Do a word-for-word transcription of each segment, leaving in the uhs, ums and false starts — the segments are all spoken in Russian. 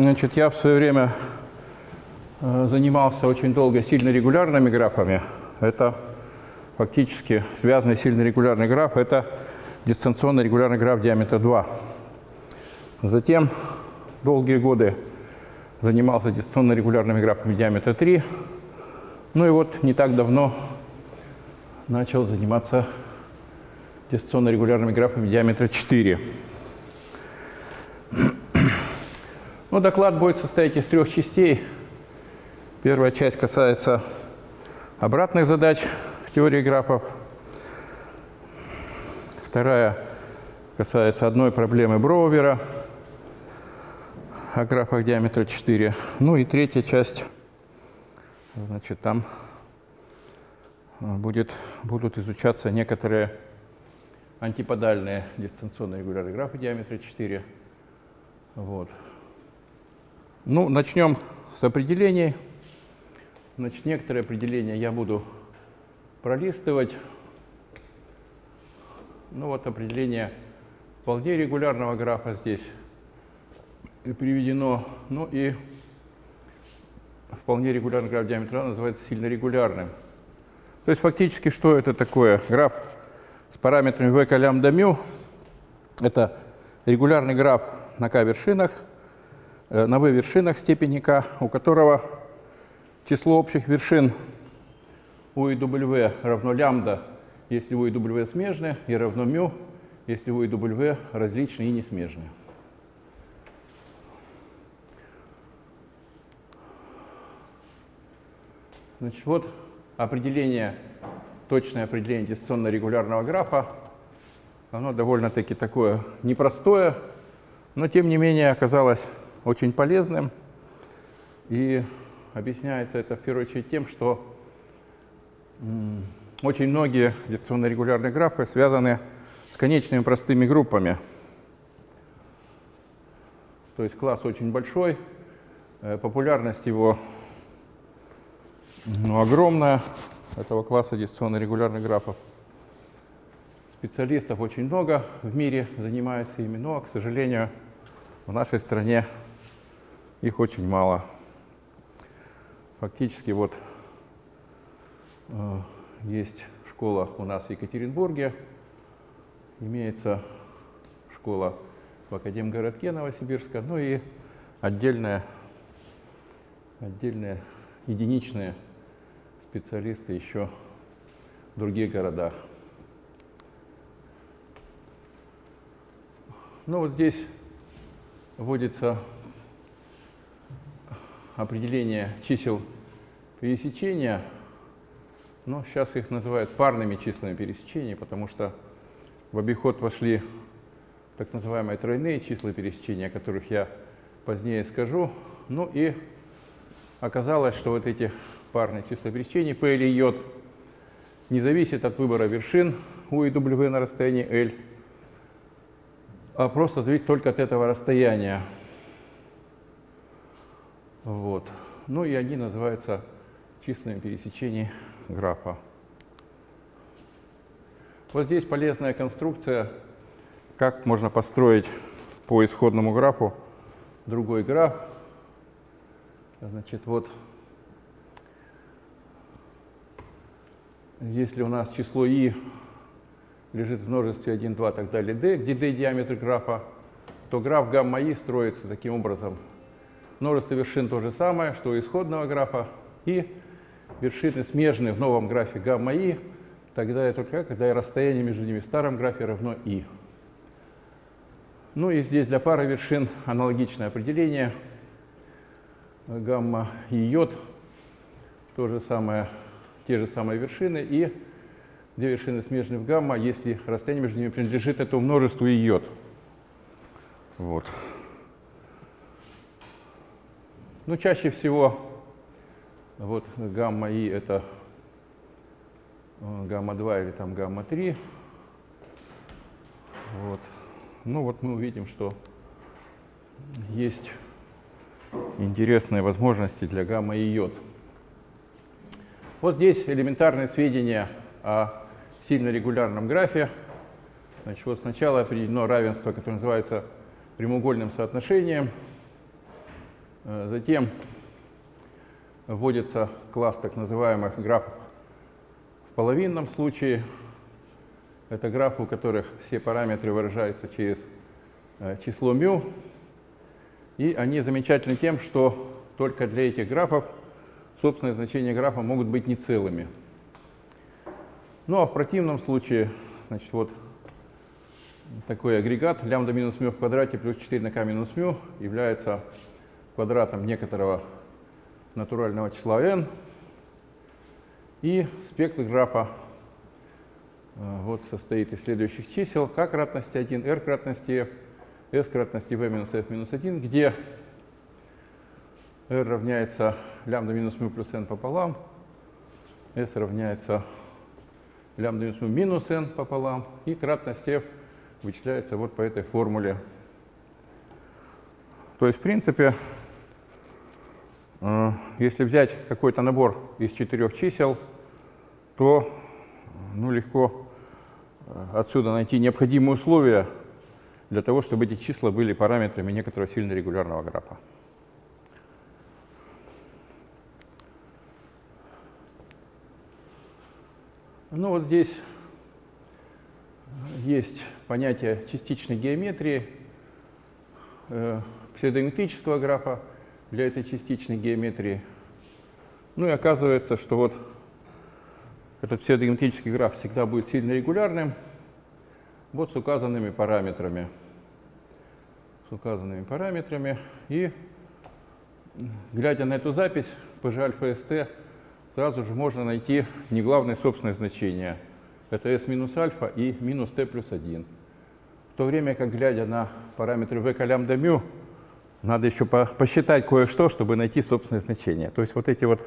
Значит, я в свое время занимался очень долго сильно-регулярными графами. Это фактически связанный сильно-регулярный граф, это дистанционно-регулярный граф диаметра два. Затем долгие годы занимался дистанционно-регулярными графами диаметра три. Ну и вот не так давно начал заниматься дистанционно-регулярными графами диаметра четыре. Ну, доклад будет состоять из трех частей. Первая часть касается обратных задач в теории графов. Вторая касается одной проблемы Броуэра о графах диаметра четыре. Ну и третья часть, значит, там будет, будут изучаться некоторые антиподальные дистанционные регулярные графы диаметра четыре. Вот. Ну, начнем с определений. Значит, некоторые определения я буду пролистывать. Ну вот определение вполне регулярного графа здесь приведено. Ну и вполне регулярный граф диаметра называется сильно регулярным. То есть фактически что это такое? Граф с параметрами v к лямбда мю. Это регулярный граф на k вершинах, на v вершинах степени k, у которого число общих вершин u и w равно лямбда, если u и w смежны, и равно μ, если u и w различны и не смежны. Значит, вот определение, точное определение дистанционно-регулярного графа. Оно довольно-таки такое непростое, но тем не менее оказалось очень полезным. И объясняется это в первую очередь тем, что очень многие дистанционно-регулярные графы связаны с конечными простыми группами. То есть класс очень большой, популярность его ну, огромная, этого класса дистанционно-регулярных графов. Специалистов очень много в мире занимается ими, но, к сожалению, в нашей стране их очень мало. Фактически вот есть школа у нас в Екатеринбурге, имеется школа в Академгородке Новосибирска, ну и отдельные, отдельные единичные специалисты еще в других городах. Ну вот здесь вводится определение чисел пересечения. Но сейчас их называют парными числами пересечения, потому что в обиход вошли так называемые тройные числа пересечения, о которых я позднее скажу. Ну и оказалось, что вот эти парные числа пересечения P или J не зависят от выбора вершин U и W на расстоянии L, а просто зависит только от этого расстояния. Вот. Ну и они называются числами пересечений графа. Вот здесь полезная конструкция, как можно построить по исходному графу другой граф. Значит, вот если у нас число i лежит в множестве один, два, так далее, d, где d диаметр графа, то граф гамма i строится таким образом. Множество вершин то же самое, что у исходного графа, и вершины смежны в новом графе гамма i, тогда и только когда и расстояние между ними в старом графе равно i. Ну и здесь для пары вершин аналогичное определение. Гамма и йод то же самое, те же самые вершины, и две вершины смежны в гамма, если расстояние между ними принадлежит этому множеству и йод. Вот. Но чаще всего вот гамма и это гамма два или там гамма три. Вот. Ну вот мы увидим, что есть интересные возможности для гамма и йод. Вот здесь элементарные сведения о сильно регулярном графе. Значит, вот сначала определено равенство, которое называется прямоугольным соотношением. Затем вводится класс так называемых графов в половинном случае. Это графы, у которых все параметры выражаются через число μ. И они замечательны тем, что только для этих графов собственные значения графа могут быть не целыми. Ну а в противном случае, значит, вот такой агрегат лямбда минус μ в квадрате плюс четыре на k минус μ является квадратом некоторого натурального числа n. И спектр графа вот состоит из следующих чисел: k кратности один, r кратности f, s кратности v минус f минус один, где r равняется лямбда минус μ плюс n пополам, s равняется лямбда минус μ минус n пополам, и кратность f вычисляется вот по этой формуле. То есть, в принципе, если взять какой-то набор из четырех чисел, то ну, легко отсюда найти необходимые условия для того, чтобы эти числа были параметрами некоторого сильно регулярного графа. Ну вот здесь есть понятие частичной геометрии, э, псевдоэнергетического графа для этой частичной геометрии. Ну и оказывается, что вот этот псевдогеометрический граф всегда будет сильно регулярным, вот с указанными параметрами. С указанными параметрами. И, глядя на эту запись, pg альфа st, сразу же можно найти неглавное собственное значение. Это s минус альфа и минус t плюс один. В то время как, глядя на параметры vk лямбда μ, надо еще по посчитать кое-что, чтобы найти собственное значение. То есть вот эти вот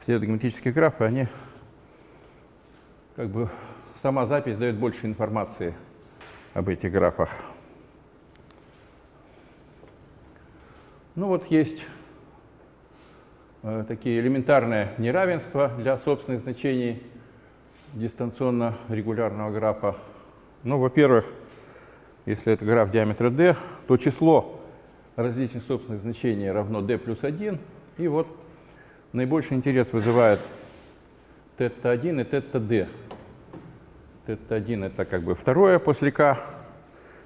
псевдогеометрические графы, они как бы сама запись дает больше информации об этих графах. Ну вот есть э, такие элементарные неравенства для собственных значений дистанционно-регулярного графа. Ну, во-первых, если это граф диаметра d, то число различных собственных значений равно d плюс один. И вот наибольший интерес вызывает тета один и тета d. Тета один — это как бы второе после k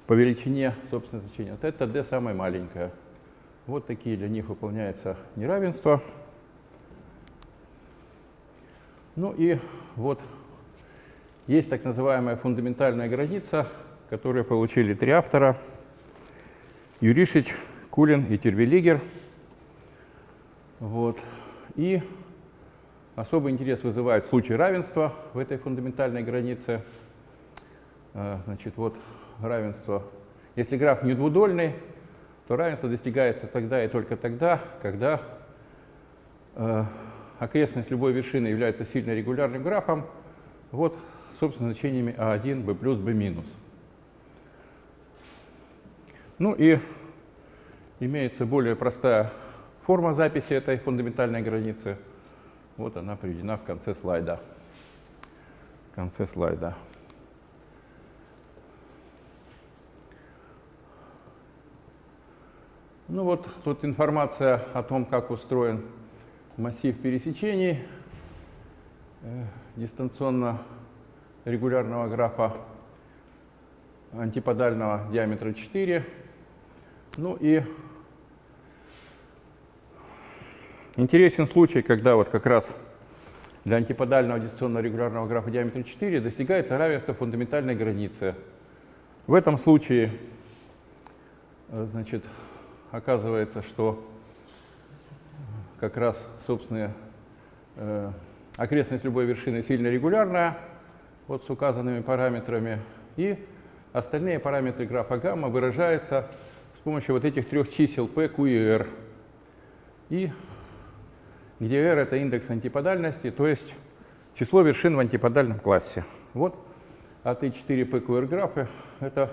по величине собственного значения. Тета d самое маленькое. Вот такие для них выполняется неравенство. Ну и вот есть так называемая фундаментальная граница, которую получили три автора: Юришич, Кулин и Тервилигер. Вот. И особый интерес вызывает случай равенства в этой фундаментальной границе. Значит, вот равенство. Если граф не двудольный, то равенство достигается тогда и только тогда, когда э, окрестность любой вершины является сильно регулярным графом, вот собственно значениями а один, b плюс, b-. Ну и имеется более простая форма записи этой фундаментальной границы. Вот она приведена в конце слайда. В конце слайда. Ну вот тут информация о том, как устроен массив пересечений э, дистанционно-регулярного графа антиподального диаметра четыре. Ну и интересен случай, когда вот как раз для антиподального дистанционно-регулярного графа диаметра четыре достигается равенство фундаментальной границы. В этом случае, значит, оказывается, что как раз собственно э, окрестность любой вершины сильно регулярная, вот с указанными параметрами, и остальные параметры графа гамма выражаются с помощью вот этих трех чисел p, q и r. И где R — это индекс антиподальности, то есть число вершин в антиподальном классе. Вот эй ти четыре пи кью эр графы — это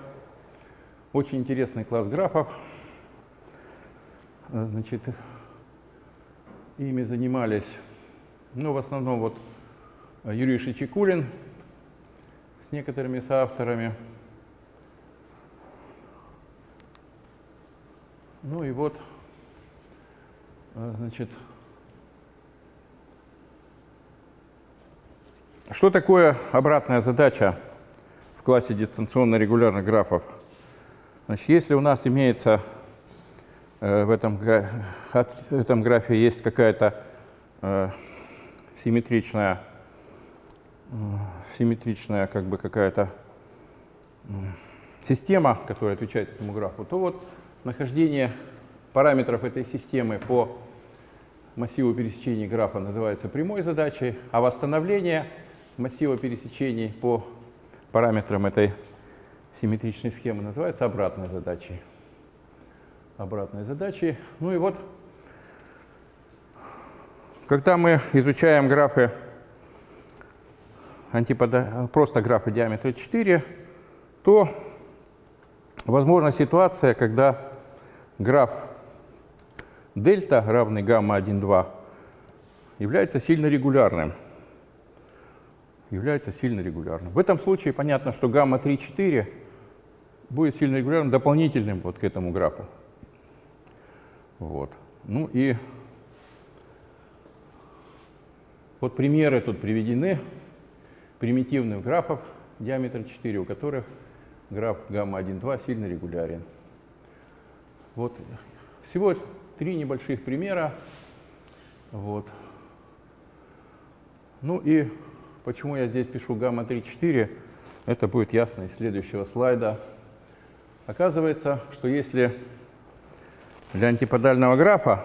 очень интересный класс графов. Значит, ими занимались, ну, в основном вот Юришич и Чекулин с некоторыми соавторами. Ну и вот Значит, что такое обратная задача в классе дистанционно-регулярных графов? Значит, если у нас имеется э, в, этом, в этом графе есть какая-то э, симметричная, э, симметричная как бы какая-то э, система, которая отвечает этому графу, то вот нахождение параметров этой системы по массиву пересечений графа называется прямой задачей, а восстановление массива пересечений по параметрам этой симметричной схемы называется обратной задачей. Обратной задачей. Ну и вот, когда мы изучаем графы, антипода... просто графы диаметра четыре, то возможна ситуация, когда граф дельта, равный гамма один, два, является сильно регулярным. является сильно регулярным. В этом случае понятно, что гамма три, четыре будет сильно регулярным, дополнительным вот к этому графу. Вот. Ну и вот примеры тут приведены примитивных графов диаметра четыре, у которых граф гамма один, два сильно регулярен. Вот. Всего три небольших примера. Вот. Ну и почему я здесь пишу гамма три, четыре, это будет ясно из следующего слайда. Оказывается, что если для антиподального графа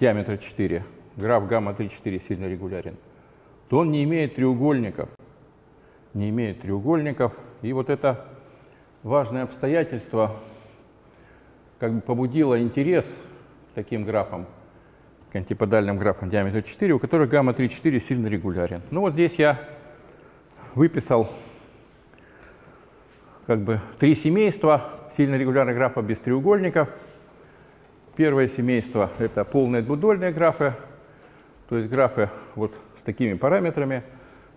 диаметра четыре граф гамма три, четыре сильно регулярен, то он не имеет треугольников. Не имеет треугольников. И вот это важное обстоятельство как бы побудило интерес к таким графам, к антиподальным графам диаметра четыре, у которых гамма три, четыре сильно регулярен. Ну вот здесь я выписал как бы три семейства сильно регулярных графов без треугольников. Первое семейство — это полные двудольные графы, то есть графы вот с такими параметрами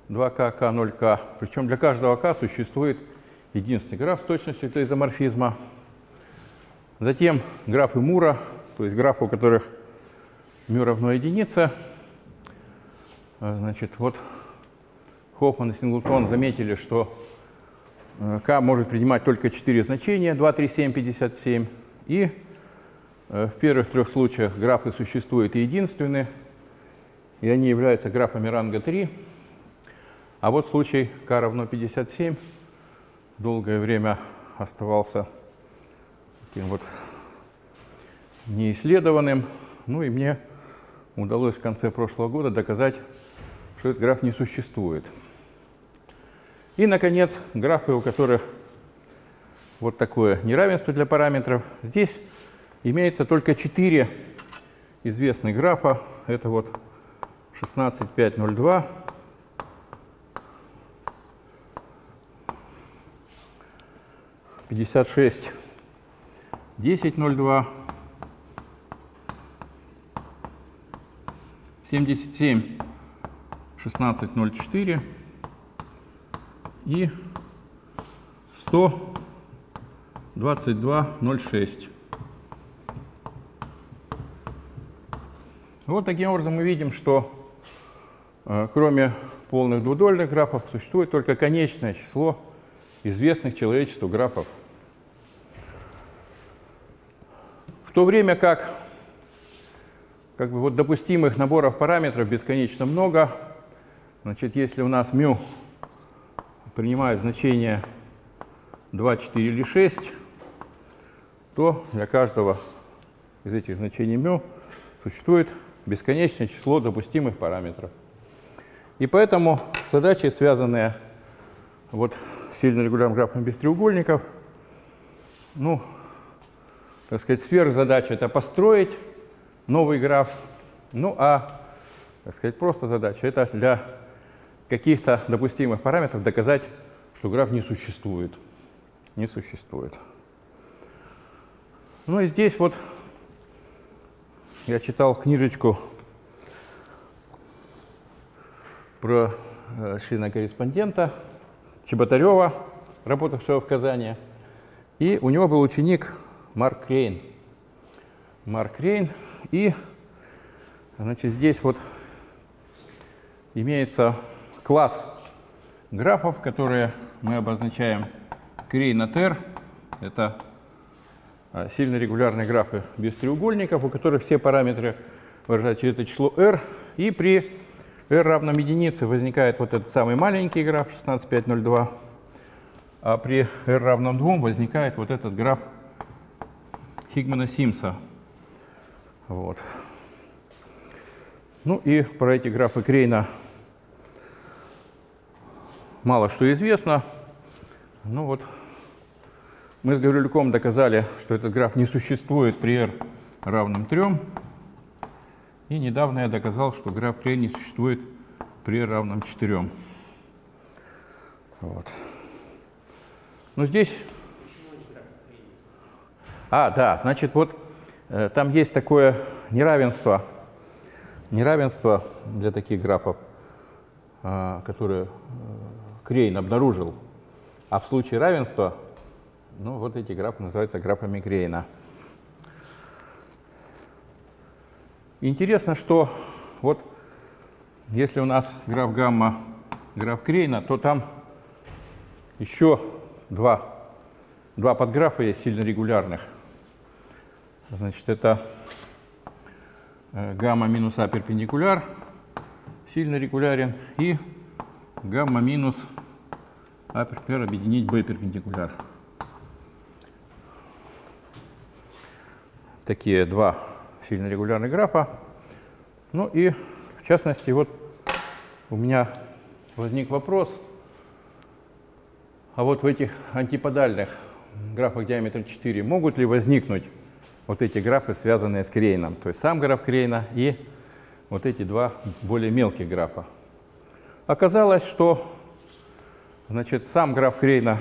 два к, к ноль к. Причем для каждого к существует единственный граф с точностью до изоморфизма. Затем графы Мура, то есть графы, у которых μ равно единице. Значит, вот Хофман и Синглтон заметили, что k может принимать только четыре значения, два, три, семь, пятьдесят семь. И в первых трех случаях графы существуют и единственные, и они являются графами ранга три. А вот случай k равно пятьдесят семь долгое время оставался таким вот неисследованным. Ну и мне удалось в конце прошлого года доказать, что этот граф не существует. И, наконец, графы, у которых вот такое неравенство для параметров. Здесь имеется только четыре известных графа. Это вот шестнадцать, пять, ноль, два. пятьдесят шесть, десять, ноль, два. семьдесят семь, шестнадцать, ноль, четыре и сто, двадцать два, ноль, шесть. Вот таким образом мы видим, что э, кроме полных двудольных графов существует только конечное число известных человечеству графов. В то время как Как бы вот допустимых наборов параметров бесконечно много. Значит, если у нас μ принимает значение два, четыре или шесть, то для каждого из этих значений μ существует бесконечное число допустимых параметров. И поэтому задачи, связанные вот с сильно регулярным графом без треугольников, ну, так сказать, сверхзадача — это построить новый граф. Ну а, так сказать, просто задача — это для каких-то допустимых параметров доказать, что граф не существует. Не существует. Ну и здесь вот я читал книжечку про члена-корреспондента Чеботарева, работавшего в Казани. И у него был ученик Марк Крейн. Марк Крейн. И, значит, здесь вот имеется класс графов, которые мы обозначаем Крейн-Атер. Это сильно регулярные графы без треугольников, у которых все параметры выражаются через это число R. И при R равном единице возникает вот этот самый маленький граф шестнадцать пять ноль два, а при R равном двум возникает вот этот граф Хиггмана-Симса. Вот. Ну и про эти графы Крейна мало что известно. Ну вот мы с Гаврилюком доказали, что этот граф не существует при R равном трем. И недавно я доказал, что граф Крейн не существует при R равном четырем. Вот. Но здесь... А, да, значит, вот э, там есть такое неравенство, неравенство для таких графов, э, которые э, Крейн обнаружил. А в случае равенства, ну, вот эти графы называются графами Крейна. Интересно, что вот если у нас граф гамма, граф Крейна, то там еще два, два подграфа есть сильно регулярных. Значит, это гамма минус А перпендикуляр сильно регулярен, и гамма минус А перпендикуляр объединить Б перпендикуляр. Такие два сильно регулярных графа. Ну и в частности, вот у меня возник вопрос, а вот в этих антиподальных графах диаметра четыре могут ли возникнуть вот эти графы, связанные с Крейном, то есть сам граф Крейна и вот эти два более мелких графа. Оказалось, что, значит, сам граф Крейна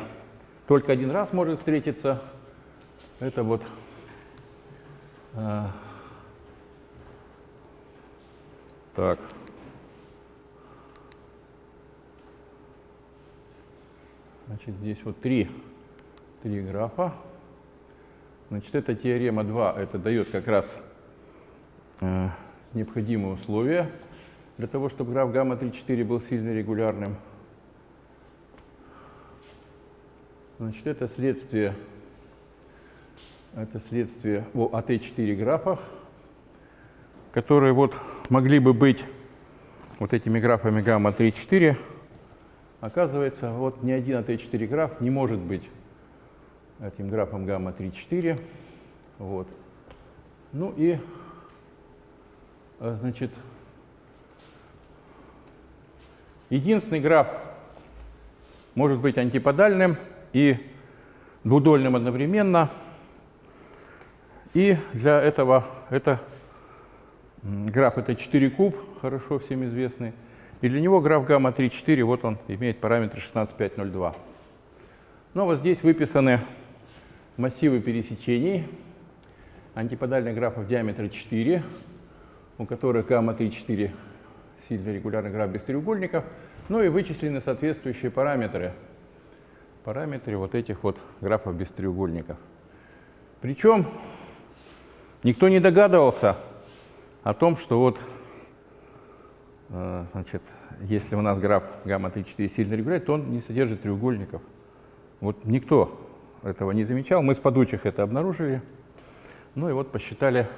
только один раз может встретиться. Это вот э, так. Значит, здесь вот три, три графа. Значит, это теорема два, это дает как раз э, необходимые условия для того, чтобы граф гамма три четыре был сильно регулярным. Значит, это следствие, это следствие о АТ4 графах, которые вот могли бы быть вот этими графами гамма три четыре. Оказывается, вот ни один АТ4 граф не может быть этим графом гамма три четыре. Вот. Ну и, значит, единственный граф может быть антиподальным и двудольным одновременно. И для этого это граф это четыре куб, хорошо всем известный. И для него граф гамма три четыре, вот он имеет параметры шестнадцать пять ноль два. Ну вот здесь выписаны массивы пересечений антиподальных графов диаметра четыре, у которых гамма три четыре сильно регулярный граф без треугольников, ну и вычислены соответствующие параметры, параметры вот этих вот графов без треугольников. Причем никто не догадывался о том, что вот, значит, если у нас граф гамма три четыре сильно регулярный, то он не содержит треугольников. Вот никто этого не замечал, мы с Падучих это обнаружили, ну и вот посчитали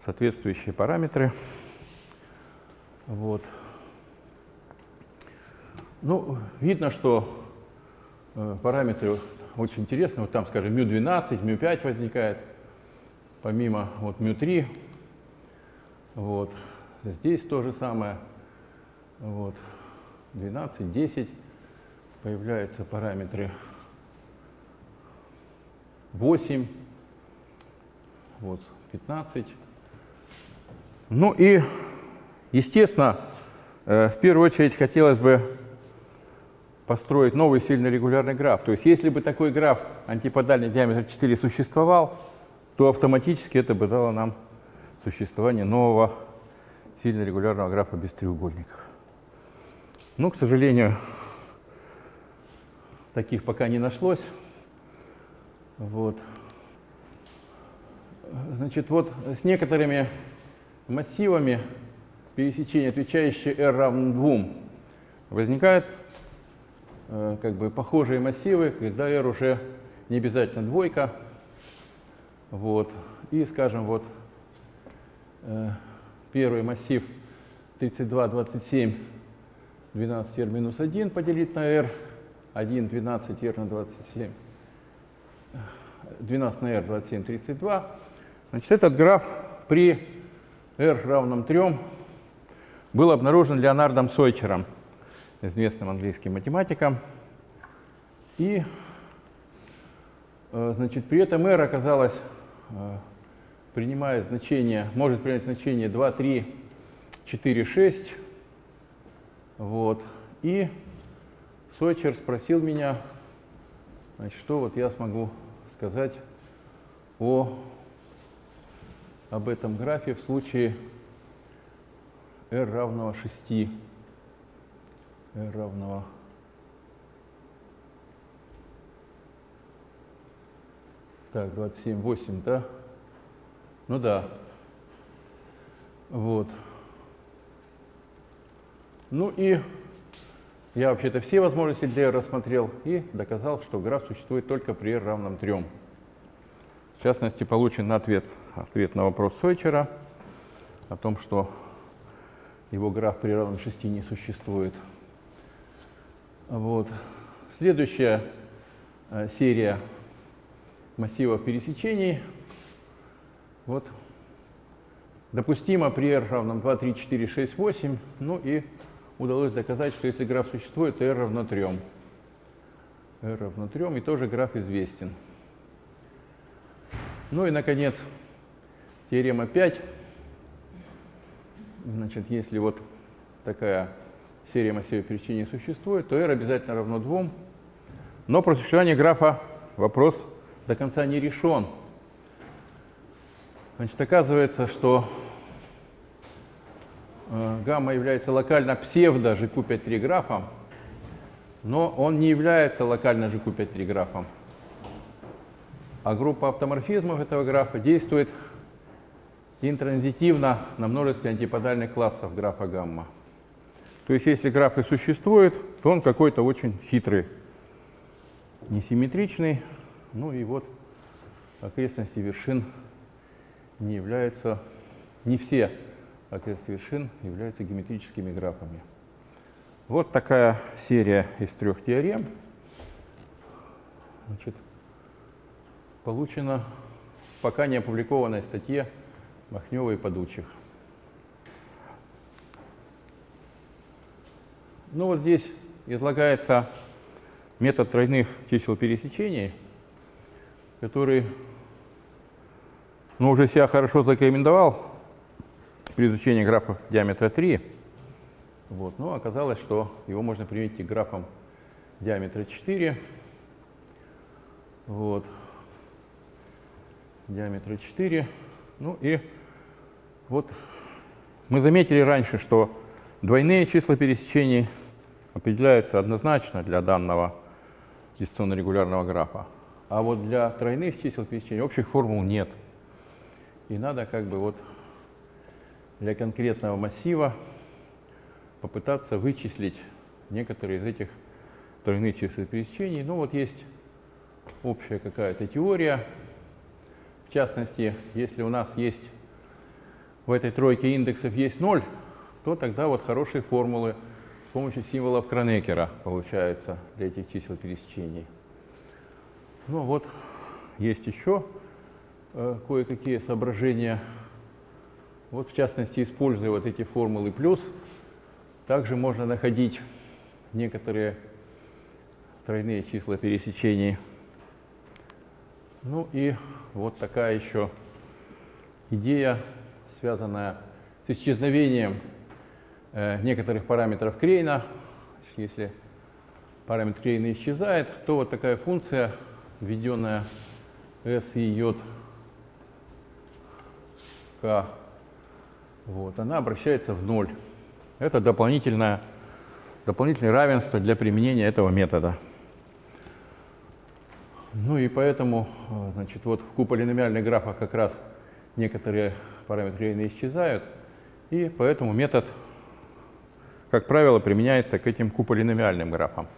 соответствующие параметры. Вот. Ну, видно, что э, параметры очень интересны, вот там, скажем, μ двенадцать, μ пять возникает, помимо вот μ три, вот, здесь то же самое, вот, двенадцать, десять. Появляются параметры восемь, вот, пятнадцать. Ну и, естественно, в первую очередь хотелось бы построить новый сильно регулярный граф. То есть если бы такой граф антиподальный диаметр четыре существовал, то автоматически это бы дало нам существование нового сильно регулярного графа без треугольников. Но, к сожалению, таких пока не нашлось. Вот. Значит, вот с некоторыми массивами пересечения, отвечающие R равно двум, возникают э, как бы похожие массивы, когда R уже не обязательно двойка. Вот. И, скажем, вот э, первый массив тридцать два, двадцать семь, двенадцать эр минус один поделить на R, один, двенадцать, эр на двадцать семь, двенадцать на эр, двадцать семь, тридцать два. Значит, этот граф при R равном трем был обнаружен Леонардом Сойчером, известным английским математиком. И, значит, при этом R оказалось, принимает значение, может принять значение два, три, четыре, шесть. Вот. И Сойчер спросил меня, значит, что вот я смогу сказать о, об этом графе в случае R равного шести. R равного так, двадцать семь, восемь, да? Ну да. Вот. Ну и я вообще-то все возможности для R рассмотрел и доказал, что граф существует только при R равном трем. В частности, получен ответ, ответ на вопрос Сойчера о том, что его граф при равном шести не существует. Вот. Следующая э, серия массивов пересечений. Вот. Допустимо при R равном два, три, четыре, шесть, восемь. Ну и удалось доказать, что если граф существует, то R равно трем. R равно трем, и тоже граф известен. Ну и, наконец, теорема пять. Значит, если вот такая серия массивов пересечений существует, то R обязательно равно двум. Но про существование графа вопрос до конца не решен. Значит, оказывается, что э, гамма является локально псевдо жэ ку пять три графом, но он не является локально жэ ку пять три графом. А группа автоморфизмов этого графа действует интранзитивно на множестве антиподальных классов графа гамма. То есть, если граф и существует, то он какой-то очень хитрый, несимметричный. Ну и вот окрестности вершин не являются, не все окрестности вершин являются геометрическими графами. Вот такая серия из трех теорем. Значит, получена в пока не опубликованной статье Махнева и Падучих. Ну вот здесь излагается метод тройных чисел пересечений, который, ну, уже себя хорошо зарекомендовал при изучении графов диаметра три. Вот, но оказалось, что его можно применить и к графам диаметра четыре. Вот. Диаметра четыре. Ну и вот мы заметили раньше, что двойные числа пересечений определяются однозначно для данного дисциплинарно-регулярного графа. А вот для тройных чисел пересечений общих формул нет. И надо как бы вот для конкретного массива попытаться вычислить некоторые из этих тройных чисел пересечений. Ну вот есть общая какая-то теория. В частности, если у нас есть в этой тройке индексов есть ноль, то тогда вот хорошие формулы с помощью символов Кронекера получаются для этих чисел пересечений. Ну вот есть еще э, кое-какие соображения. Вот в частности, используя вот эти формулы плюс, также можно находить некоторые тройные числа пересечений. Ну и вот такая еще идея, связанная с исчезновением э, некоторых параметров Крейна. Если параметр Крейна исчезает, то вот такая функция, введенная S и J K, вот, она обращается в ноль. Это дополнительное, дополнительное равенство для применения этого метода. Ну и поэтому, значит, вот в полиномиальных графах как раз некоторые параметры реально исчезают, и поэтому метод, как правило, применяется к этим куполиномиальным графам.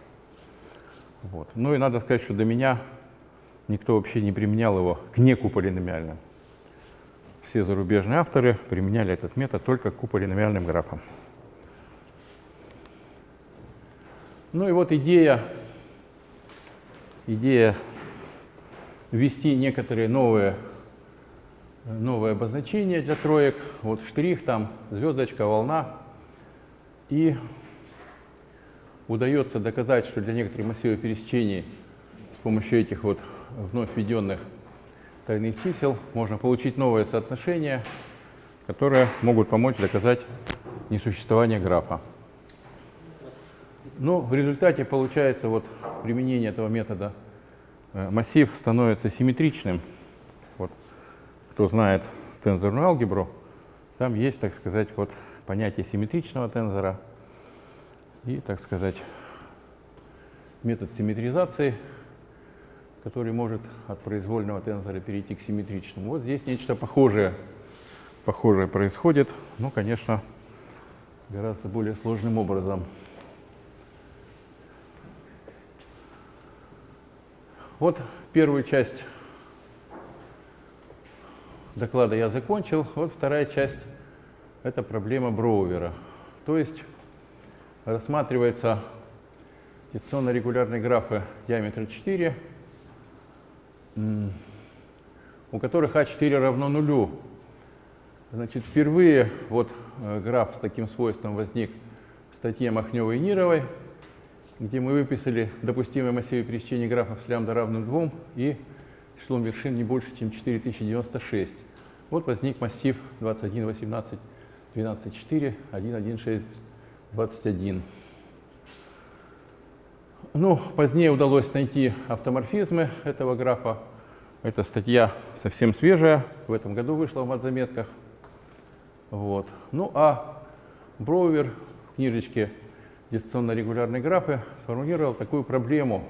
Вот. Ну и надо сказать, что до меня никто вообще не применял его к некуполиномиальным. Все зарубежные авторы применяли этот метод только к куполиномиальным графам. Ну и вот идея, идея ввести некоторые новые, новые обозначения для троек. Вот штрих, там звездочка, волна. И удается доказать, что для некоторых массивов пересечений с помощью этих вот вновь введенных тройных чисел можно получить новые соотношения, которые могут помочь доказать несуществование графа. Но в результате получается вот применение этого метода. Массив становится симметричным. Вот, кто знает тензорную алгебру, там есть, так сказать, вот понятие симметричного тензора и, так сказать, метод симметризации, который может от произвольного тензора перейти к симметричному. Вот здесь нечто похожее, похожее происходит, но, конечно, гораздо более сложным образом. Вот первую часть доклада я закончил. Вот вторая часть — это проблема Броуэра. То есть рассматриваются дистанционно-регулярные графы диаметра четыре, у которых а четыре равно нулю. Значит, впервые вот граф с таким свойством возник в статье Махнева и Нировой, где мы выписали допустимые массивы пересечения графов с лямбда равным двум и числом вершин не больше, чем четыре тысячи девяносто шесть. Вот возник массив двадцать один, восемнадцать, двенадцать, четыре, один, один, шесть, двадцать один. Ну, позднее удалось найти автоморфизмы этого графа. Эта статья совсем свежая, в этом году вышла в матзаметках. Вот. Ну а Броуэр в книжечке «Дистанционно-регулярные графы» сформулировал такую проблему.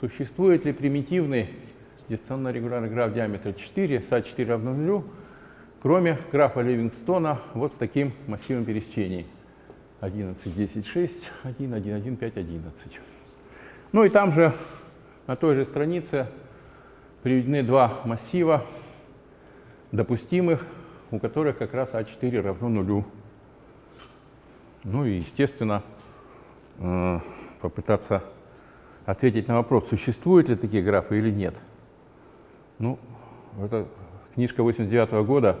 Существует ли примитивный дистанционно-регулярный граф диаметра четыре, с а четыре равно нулю, кроме графа Ливингстона вот с таким массивом пересечений? одиннадцать, десять, шесть, один, один, один, пять, одиннадцать. Ну и там же, на той же странице, приведены два массива допустимых, у которых как раз а четыре равно нулю. Ну и, естественно, попытаться ответить на вопрос, существуют ли такие графы или нет. Ну, это книжка восемьдесят девятого года,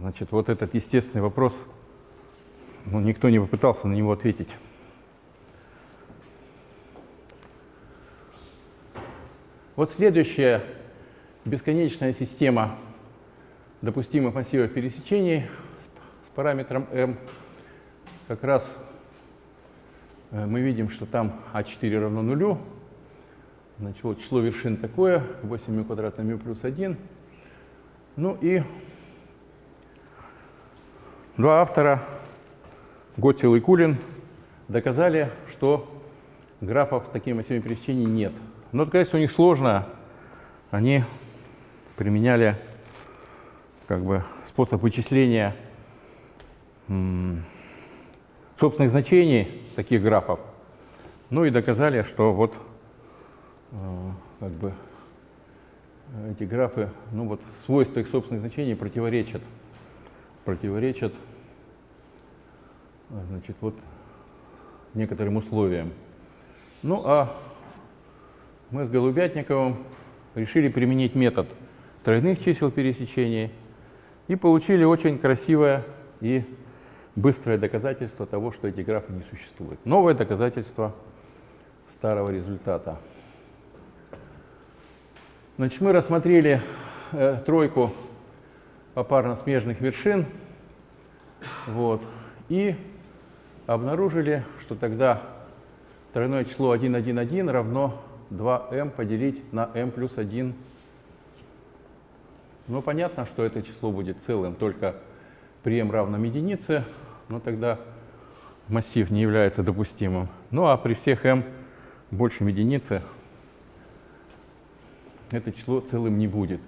значит, вот этот естественный вопрос, но никто не попытался на него ответить. Вот следующая бесконечная система допустимых массивов пересечений с параметром m. Как раз мы видим, что там а четыре равно нулю. Значит, вот число вершин такое, восемь мю квадратное мю плюс один. Ну и два автора, Готсил и Кулин, доказали, что графов с такими массивами пересечений нет. Но доказательство у них сложно. Они применяли как бы способ вычисления собственных значений таких графов. Ну и доказали, что вот как бы эти графы, ну вот свойства их собственных значений противоречат, противоречат. Значит, вот некоторым условиям. Ну а мы с Голубятниковым решили применить метод тройных чисел пересечений и получили очень красивое и быстрое доказательство того, что эти графы не существуют. Новое доказательство старого результата. Значит, мы рассмотрели э, тройку попарно-смежных вершин. Вот, и обнаружили, что тогда тройное число один, один, один равно два эм поделить на эм плюс один. Ну, понятно, что это число будет целым только при m равном единице, но тогда массив не является допустимым. Ну, а при всех m больше единицы это число целым не будет.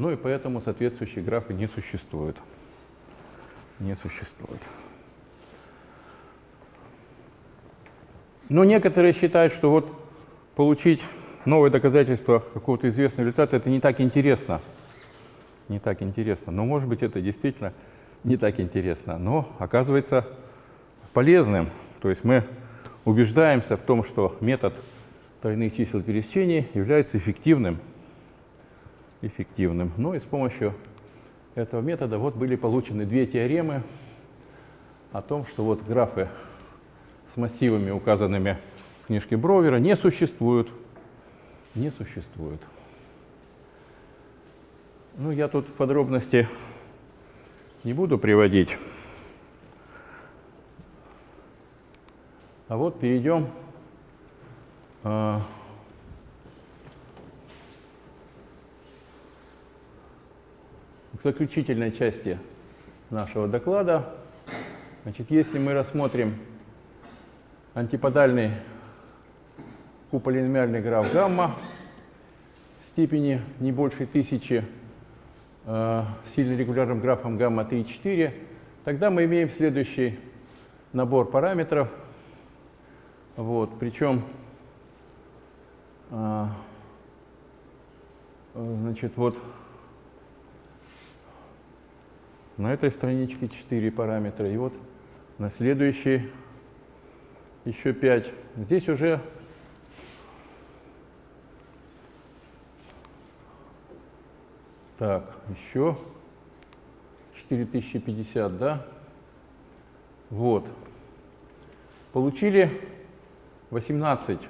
Ну и поэтому соответствующие графы не существуют. Не существует. Но некоторые считают, что вот получить новое доказательство какого-то известного результата — это не так интересно. Не так интересно. Но, может быть, это действительно не так интересно, но оказывается полезным. То есть мы убеждаемся в том, что метод тройных чисел пересечений является эффективным. эффективным. Ну и с помощью этого метода вот были получены две теоремы о том, что вот графы с массивами, указанными в книжке Броуэра, не существуют. Не существуют. Ну, я тут подробности не буду приводить. А вот перейдем э, к заключительной части нашего доклада. Значит, если мы рассмотрим антиподальный куполиномиальный граф гамма степени не больше тысячи э, сильно регулярным графом гамма три четыре, тогда мы имеем следующий набор параметров. Вот, причем э, значит, вот на этой страничке четыре параметра, и вот на следующей еще пять. Здесь уже так, еще четыре тысячи пятьдесят, да? Вот. Получили восемнадцать,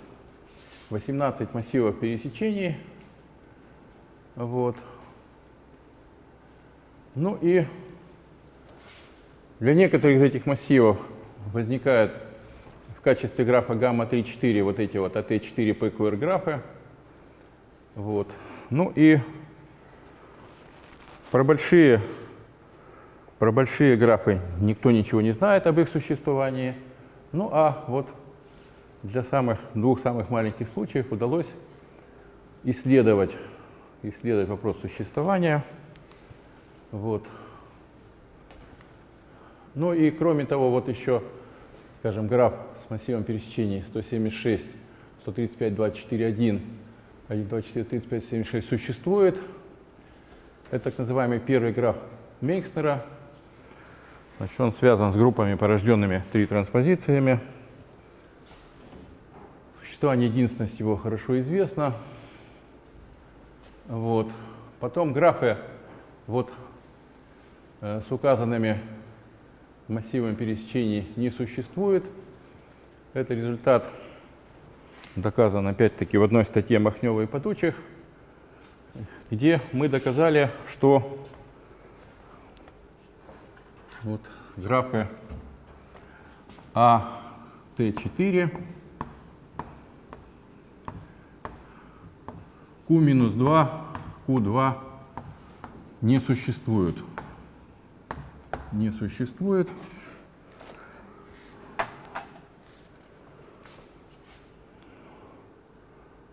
восемнадцать массивов пересечений. Вот. Ну и для некоторых из этих массивов возникает в качестве графа гамма три четыре вот эти вот АТ4ПQR графы. Вот. Ну и про большие, про большие графы никто ничего не знает об их существовании. Ну а вот для самых, двух самых маленьких случаев удалось исследовать, исследовать вопрос существования. Вот. Ну и кроме того, вот еще, скажем, граф с массивом пересечений сто семьдесят шесть, сто тридцать пять, двадцать четыре, один, один, двадцать четыре, тридцать пять, семьдесят шесть существует. Это так называемый первый граф Мейкснера. Значит, он связан с группами, порожденными три транспозициями. Существование единственности его хорошо известно. Вот. Потом графы вот, э, с указанными массивом пересечений не существует. Это результат доказан опять-таки в одной статье Махнева и Падучих, где мы доказали, что вот графы АТ4 Q минус два, Q два не существует. не существует.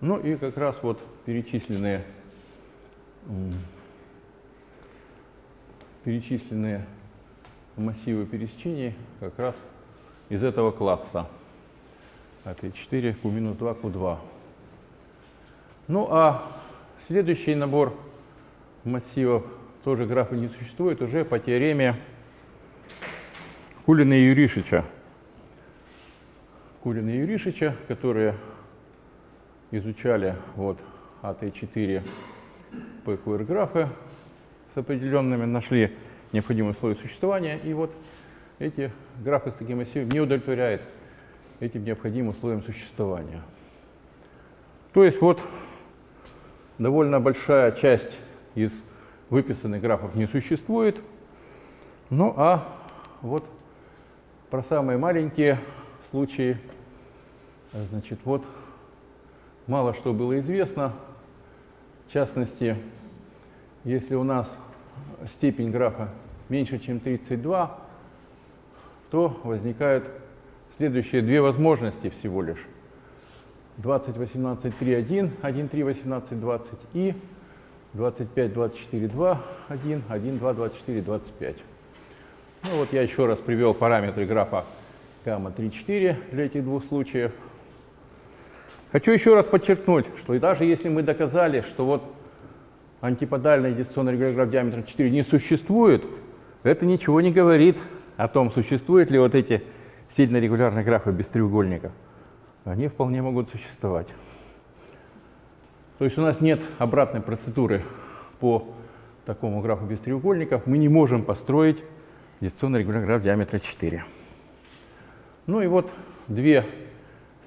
Ну и как раз вот перечисленные, перечисленные массивы пересечений как раз из этого класса АТ4, Q минус два, Q два. Ну а следующий набор массивов, тоже графы не существует, уже по теореме Кулина и Юришича, Кулина и Юришича, которые изучали вот АТ4 ПКР графы с определенными, нашли необходимые условия существования, и вот эти графы с таким массивом не удовлетворяют этим необходимым условиям существования. То есть вот довольно большая часть из выписанных графов не существует, ну а вот про самые маленькие случаи, значит, вот мало что было известно. В частности, если у нас степень графа меньше, чем тридцать два, то возникают следующие две возможности всего лишь: двадцать, восемнадцать, три, один, один, три, восемнадцать, двадцать и двадцать пять, двадцать четыре, два, один, один, два, двадцать четыре, двадцать пять. Ну вот я еще раз привел параметры графа гамма три, четыре для этих двух случаев. Хочу еще раз подчеркнуть, что и даже если мы доказали, что вот антиподальный дистанционный регулярный граф диаметром четыре не существует, это ничего не говорит о том, существуют ли вот эти сильно регулярные графы без треугольников. Они вполне могут существовать. То есть у нас нет обратной процедуры по такому графу без треугольников. Мы не можем построить дистанционный регулярный граф диаметра четыре. Ну и вот две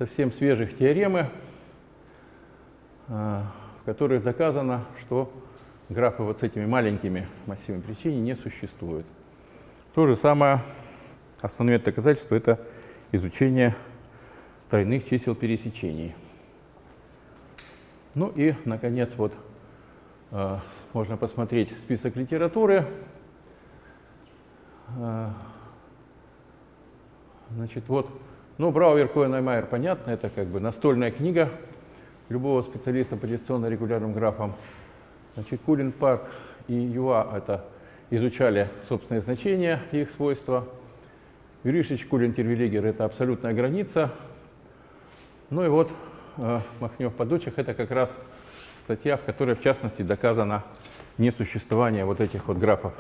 совсем свежих теоремы, в которых доказано, что графы вот с этими маленькими массивами пересечений не существует. То же самое основное доказательство — это изучение тройных чисел пересечений. Ну и, наконец, вот э, можно посмотреть список литературы. Э, значит, вот, ну, Брауэр, Коэн-Аймайер, понятно, это как бы настольная книга любого специалиста по дистанционно-регулярным графам. Значит, Кулин, Парк и Юа это изучали собственные значения и их свойства. Юришич, Кулин, Тервилигер — это абсолютная граница. Ну и вот Махнев, Падучих — это как раз статья, в которой, в частности, доказано несуществование вот этих вот графов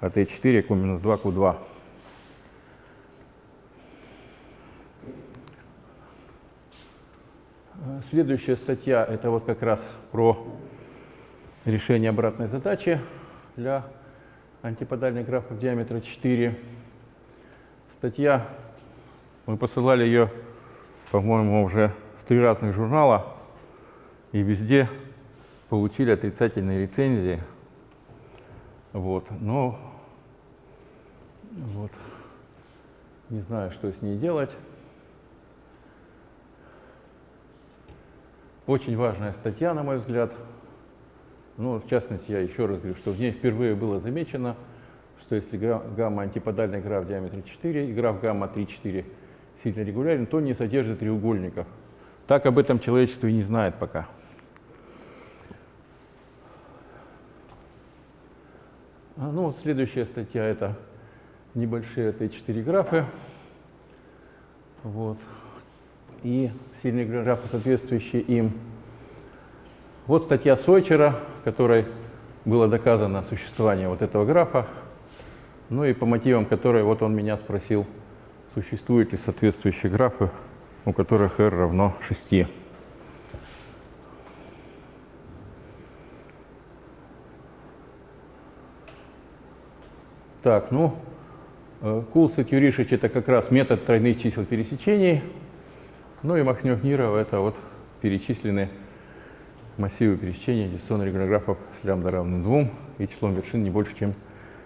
от Т четыре, Q минус два, Q два. Следующая статья — это вот как раз про решение обратной задачи для антиподальных графов диаметра четыре. Статья, мы посылали ее, по-моему, уже три разных журнала, и везде получили отрицательные рецензии. Вот, но вот не знаю, что с ней делать. Очень важная статья, на мой взгляд. Ну, в частности, я еще раз говорю, что в ней впервые было замечено, что если гамма антиподальный граф диаметра четыре и граф гамма три, четыре сильно регулярен, то не содержит треугольников. Так об этом человечество и не знает пока. Ну, вот следующая статья — это небольшие Т четыре графы. Вот. И сильные графы, соответствующие им. Вот статья Сойчера, в которой было доказано существование вот этого графа. Ну и по мотивам которой вот он меня спросил, существуют ли соответствующие графы, у которых R равно шести. Так, ну, Кулсет, Юришич — это как раз метод тройных чисел пересечений. Ну и Махнев, Ниров — это вот перечислены массивы пересечения дистанционных регулярных графов с лямбда равным двум и числом вершин не больше, чем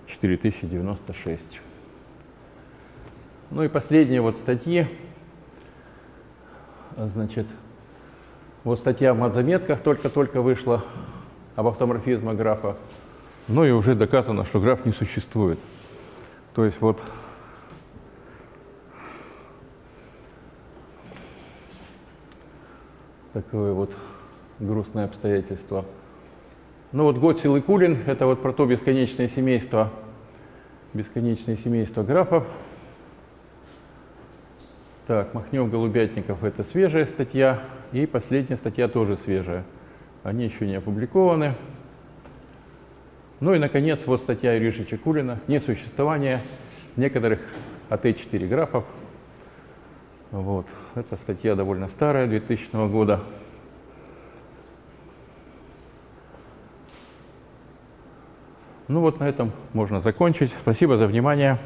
четыре тысячи девяносто шесть. Ну и последние вот статьи. Значит, вот статья в матзаметках только-только вышла об автоморфизме графа. Ну и уже доказано, что граф не существует. То есть вот такое вот грустное обстоятельство. Ну вот Готсил и Кулин — это вот про то бесконечное семейство, бесконечное семейство графов. Так, Махнев, Голубятников — это свежая статья, и последняя статья тоже свежая. Они еще не опубликованы. Ну и, наконец, вот статья Ириши Чекулина «Несуществование некоторых АТ-четыре графов». Вот. Эта статья довольно старая, двухтысячного года. Ну вот на этом можно закончить. Спасибо за внимание.